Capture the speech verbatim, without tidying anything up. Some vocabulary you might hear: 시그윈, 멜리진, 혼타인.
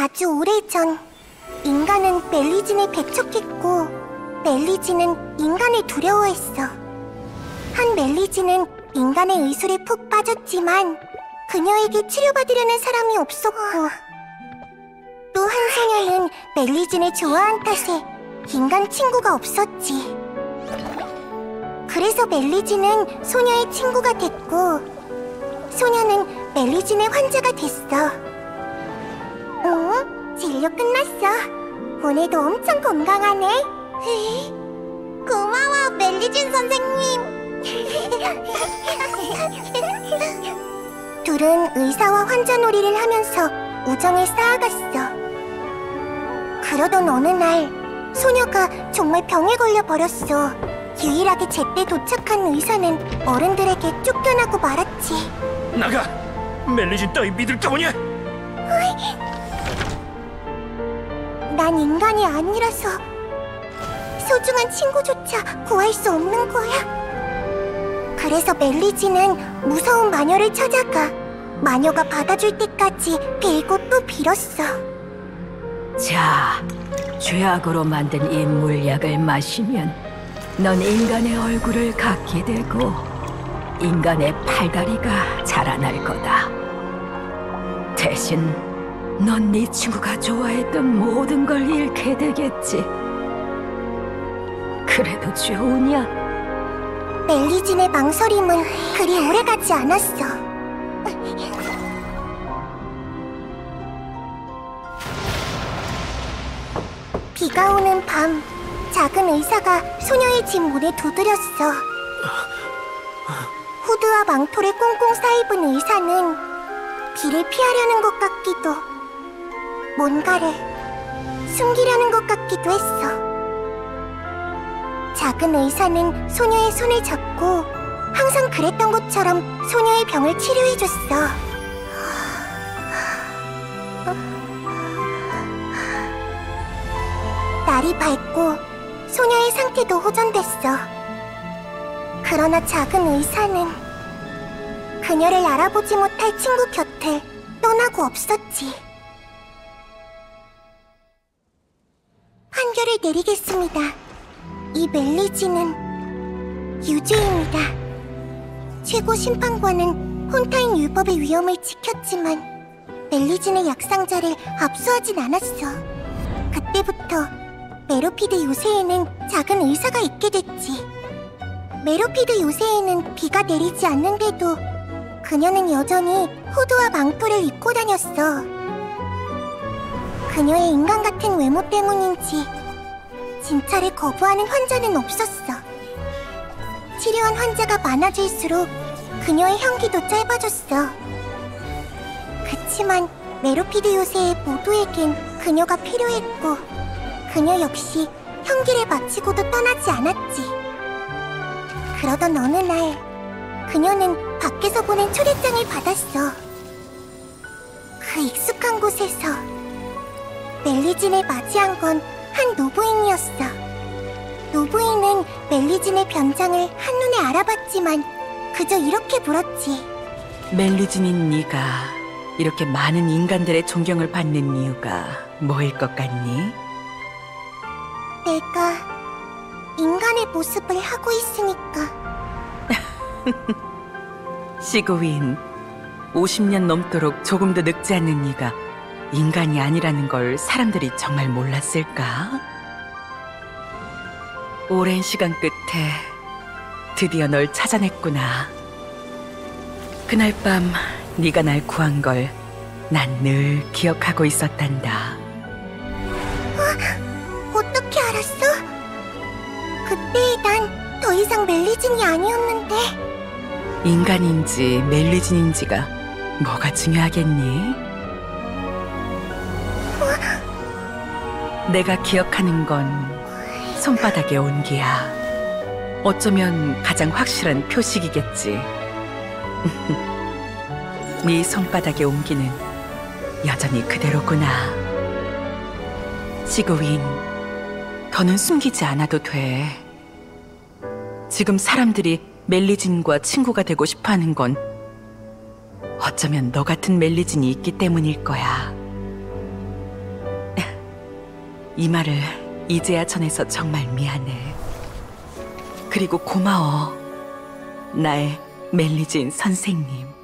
아주 오래전 인간은 멜리진을 배척했고 멜리진은 인간을 두려워했어. 한 멜리진은 인간의 의술에 푹 빠졌지만 그녀에게 치료받으려는 사람이 없었고 또 한 소녀는 멜리진을 좋아한 탓에 인간 친구가 없었지. 그래서 멜리진은 소녀의 친구가 됐고 소녀는 멜리진의 환자가 됐어. 응? 진료 끝났어. 오늘도 엄청 건강하네. 고마워, 멜리진 선생님. 둘은 의사와 환자 놀이를 하면서 우정을 쌓아갔어. 그러던 어느 날 소녀가 정말 병에 걸려 버렸어. 유일하게 제때 도착한 의사는 어른들에게 쫓겨나고 말았지. 나가! 멜리진 따위 믿을 거냐? 난 인간이 아니라서 소중한 친구조차 구할 수 없는 거야. 그래서 멜리진은 무서운 마녀를 찾아가 마녀가 받아줄 때까지 빌고 또 빌었어. 자, 죄악으로 만든 이 물약을 마시면 넌 인간의 얼굴을 갖게 되고 인간의 팔다리가 자라날 거다. 대신 넌 네 친구가 좋아했던 모든 걸 잃게 되겠지. 그래도 좋으냐? 멜리진의 망설임은 그리 오래가지 않았어. 비가 오는 밤, 작은 의사가 소녀의 집 문에 두드렸어. 후드와 망토를 꽁꽁 싸입은 의사는 비를 피하려는 것 같기도, 뭔가를 숨기려는 것 같기도 했어. 작은 의사는 소녀의 손을 잡고 항상 그랬던 것처럼 소녀의 병을 치료해줬어. 날이 밝고 소녀의 상태도 호전됐어. 그러나 작은 의사는 그녀를 알아보지 못할 친구 곁을 떠나고 없었지. 판결을 내리겠습니다. 이 멜리진은 유죄입니다. 최고 심판관은 혼타인 율법의 위험을 지켰지만 멜리진의 약상자를 압수하진 않았어. 그때부터 메로피드 요새에는 작은 의사가 있게 됐지. 메로피드 요새에는 비가 내리지 않는데도 그녀는 여전히 후드와 망토를 입고 다녔어. 그녀의 인간 같은 외모 때문인지 진찰을 거부하는 환자는 없었어. 치료한 환자가 많아질수록 그녀의 향기도 짧아졌어. 그치만 메로피드 요새의 모두에겐 그녀가 필요했고 그녀 역시 형기를 마치고도 떠나지 않았지. 그러던 어느 날 그녀는 밖에서 보낸 초대장을 받았어. 그 익숙한 곳에서 멜리진을 맞이한 건 한 노부인이었어. 노부인은 멜리진의 변장을 한눈에 알아봤지만 그저 이렇게 물었지. 멜리진인 네가 이렇게 많은 인간들의 존경을 받는 이유가 뭐일 것 같니? 내가 인간의 모습을 하고 있으니까. 시그윈, 오십 년 넘도록 조금도 늙지 않는 네가 인간이 아니라는 걸 사람들이 정말 몰랐을까? 오랜 시간 끝에 드디어 널 찾아냈구나. 그날 밤 네가 날 구한 걸 난 늘 기억하고 있었단다. 어? 어떻게 알았어? 그때의 난 더 이상 멜리진이 아니었는데. 인간인지 멜리진인지가 뭐가 중요하겠니? 어? 내가 기억하는 건 손바닥의 온기야. 어쩌면 가장 확실한 표식이겠지. 네 손바닥의 온기는 여전히 그대로구나. 시그윈, 더는 숨기지 않아도 돼. 지금 사람들이 멜리진과 친구가 되고 싶어하는 건 어쩌면 너 같은 멜리진이 있기 때문일 거야. 이 말을 이제야 전해서 정말 미안해. 그리고 고마워, 나의 멜리진 선생님.